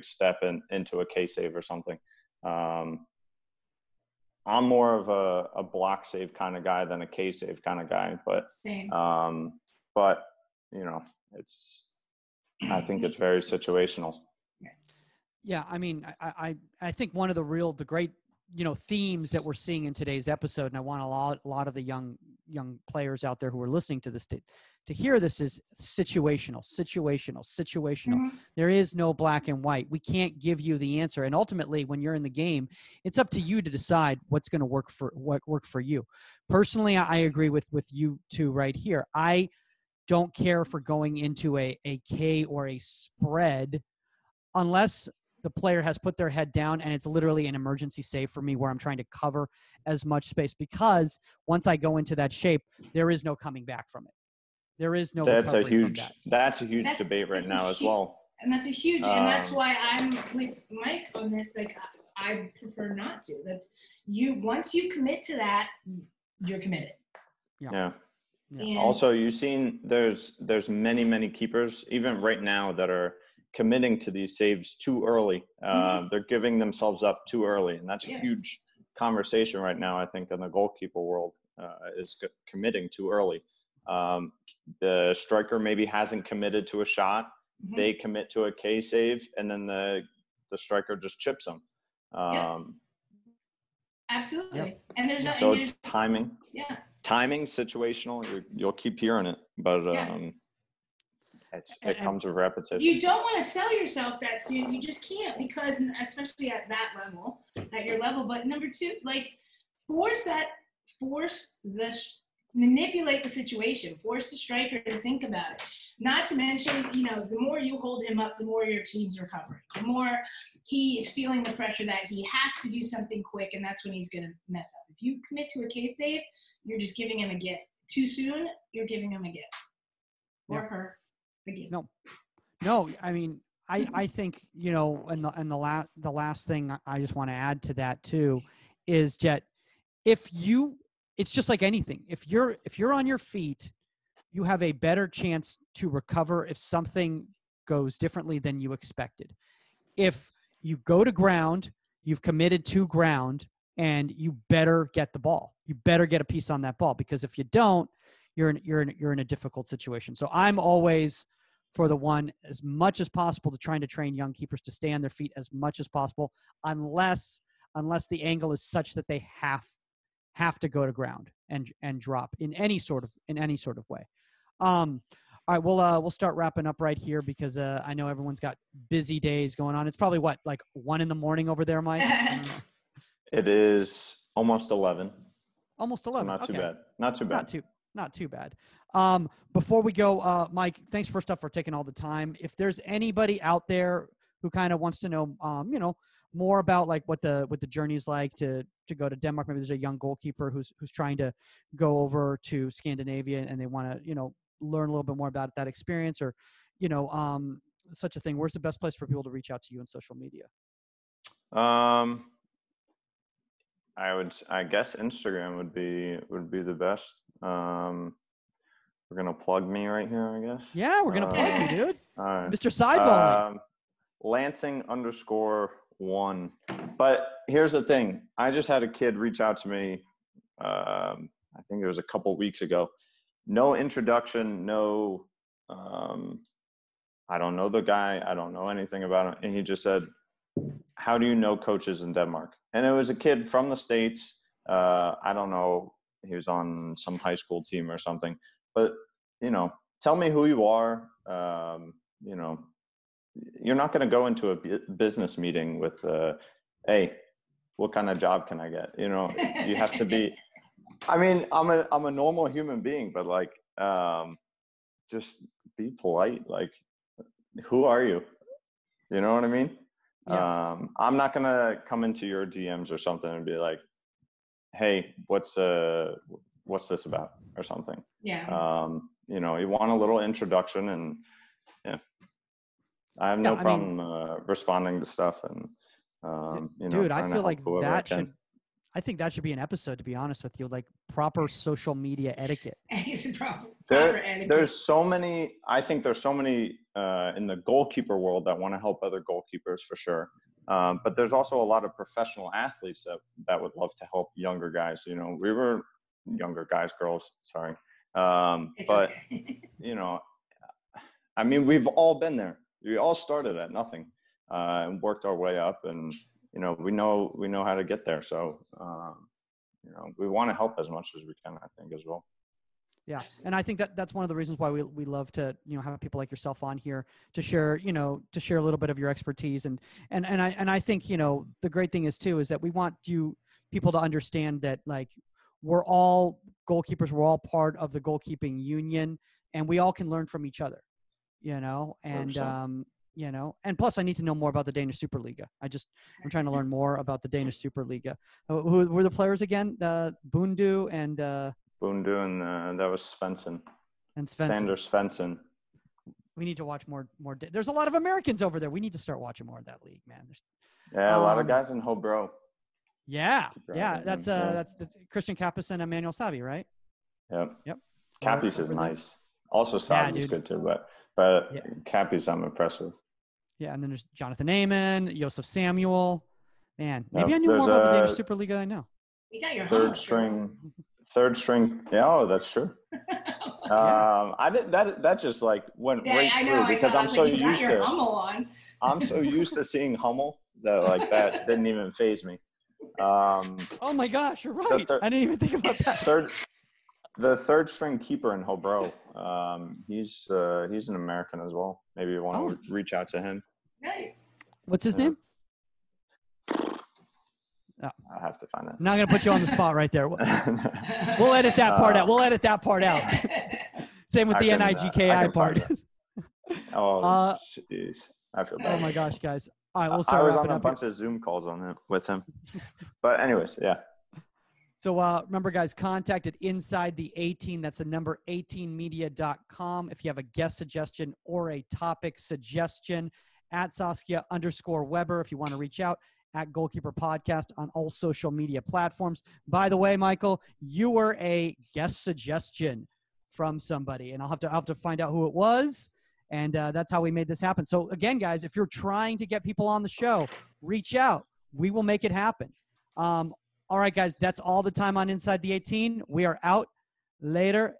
step into a K save or something. I'm more of a block save kind of guy than a K save kind of guy, but same. But you know, I think it's very situational. Yeah. I mean, I think one of the great, you know, themes that we're seeing in today's episode, and I want a lot of the young players out there who are listening to this to hear this, is situational. Mm-hmm. There is no black and white. We can't give you the answer. And ultimately, when you're in the game, it's up to you to decide what's going to work for you. Personally, I agree with you two right here. I don't care for going into a K or a spread unless the player has put their head down and it's literally an emergency save for me where I'm trying to cover as much space, because once I go into that shape, there is no coming back from it. There is no recovery from that. That's a huge debate right now as well. And that's a huge, and that's why I'm with Mike on this. Like, I prefer not to. Once you commit to that, you're committed. Yeah. And also, you've seen there's many keepers, even right now, that are committing to these saves too early. They're giving themselves up too early, and that's a huge conversation right now, I think, in the goalkeeper world, is committing too early. The striker maybe hasn't committed to a shot. Mm-hmm. They commit to a K save, and then the striker just chips them. Absolutely. Yep. And there's timing. Yeah. Timing, situational. You'll keep hearing it, but it comes with repetition. You don't want to sell yourself that soon. You just can't, because especially at that level, at your level. But number two, like manipulate the situation, force the striker to think about it. Not to mention, you know, the more you hold him up, the more your team's recovering. The more he is feeling the pressure that he has to do something quick, and that's when he's going to mess up. If you commit to a K save, you're just giving him a gift. Too soon, you're giving him a gift. Or her a gift. No, I mean, I think, you know, and the last thing I just want to add to that too is that it's just like anything. If you're on your feet, you have a better chance to recover if something goes differently than you expected. If you go to ground, you've committed to ground, and you better get the ball. You better get a piece on that ball, because if you don't, you're in a difficult situation. So I'm always for the one, as much as possible, to trying to train young keepers to stay on their feet as much as possible, unless the angle is such that they have to go to ground and drop in any sort of way. All right, we'll start wrapping up right here, because I know everyone's got busy days going on. It's probably what, like 1 a.m. over there, Mike? It is almost 11. Almost 11. So Not too bad. Before we go, Mike, thanks for taking all the time. If there's anybody out there who kind of wants to know, you know, more about like what the journey is like to go to Denmark. Maybe there's a young goalkeeper who's trying to go over to Scandinavia and they want to, you know, learn a little bit more about that experience, or, you know, such a thing. Where's the best place for people to reach out to you on social media? I guess Instagram would be the best. We're going to plug me right here, I guess. Yeah, we're going to plug you, dude. All right. Mr. Sidevolley. Lansing_1. But here's the thing. I just had a kid reach out to me, I think it was a couple weeks ago. No introduction, no, I don't know the guy. I don't know anything about him. And he just said, how do you know coaches in Denmark? And it was a kid from the States. I don't know. He was on some high school team or something. But, you know, tell me who you are. You know, you're not going to go into a business meeting with, hey, what kind of job can I get? You know, you have to be, I mean, I'm a normal human being, but like, just be polite. Like, who are you? You know what I mean? Yeah. I'm not going to come into your DMs or something and be like, hey, what's this about or something? Yeah. You know, you want a little introduction, and yeah, I have no problem responding to stuff. And, you know, dude, I feel like that should, I think that should be an episode, to be honest with you, like proper social media etiquette. Etiquette. There's so many, I think there's so many in the goalkeeper world that want to help other goalkeepers for sure. But there's also a lot of professional athletes that would love to help younger guys. You know, we were younger guys, girls, sorry. But, okay. You know, I mean, we've all been there. We all started at nothing and worked our way up, and, you know, we know how to get there. So, you know, we want to help as much as we can, I think, as well. Yeah. And I think that that's one of the reasons why we love to, you know, have people like yourself on here to share, you know, to share a little bit of your expertise. And I think, you know, the great thing is too, is that we want you people to understand that, like, we're all goalkeepers, we're all part of the goalkeeping union, and we all can learn from each other, you know, and, 100%. You know, and plus I need to know more about the Danish Superliga. I'm trying to learn more about the Danish Superliga. Who were the players again? Boondoo and... Boondoo and that was Svensson. And Svensson. Anders Svensson. We need to watch more. There's a lot of Americans over there. We need to start watching more of that league, man. Yeah, a lot of guys in Hobro. Yeah, yeah. That's Christian Kappis and Emmanuel Savi, right? Yep. Kappis is nice. Also, Savi is good too, but yeah. Kappis, I'm impressed with. Yeah, and then there's Jonathan Amen, Josef Samuel. Man, maybe I knew more about the Danish Superliga than I know. You got your third string. Yeah, oh, that's true. Yeah. I did that just like went right through because I'm so used to Hummel on. I'm so used to seeing Hummel that didn't even faze me. Oh my gosh, you're right. I didn't even think about that. The third string keeper in Hobro. He's an American as well. Maybe you want to reach out to him. Nice. What's his name? Oh. I have to find it. Not going to put you on the spot right there. We'll edit that part out. Same with the NIGKI part. Oh, jeez. I feel bad. Oh, my gosh, guys. All right, we'll start wrapping up. I was on a bunch of Zoom calls with him. But anyways, yeah. So remember, guys, contact at Inside the 18. That's the number 18media.com. If you have a guest suggestion or a topic suggestion, at Saskia_Weber if you want to reach out. At Goalkeeper Podcast on all social media platforms. By the way, Michael, you were a guest suggestion from somebody, and I'll have to find out who it was, and that's how we made this happen. So again, guys, if you're trying to get people on the show, reach out. We will make it happen. All right, guys, that's all the time on Inside the 18. We are out. Later.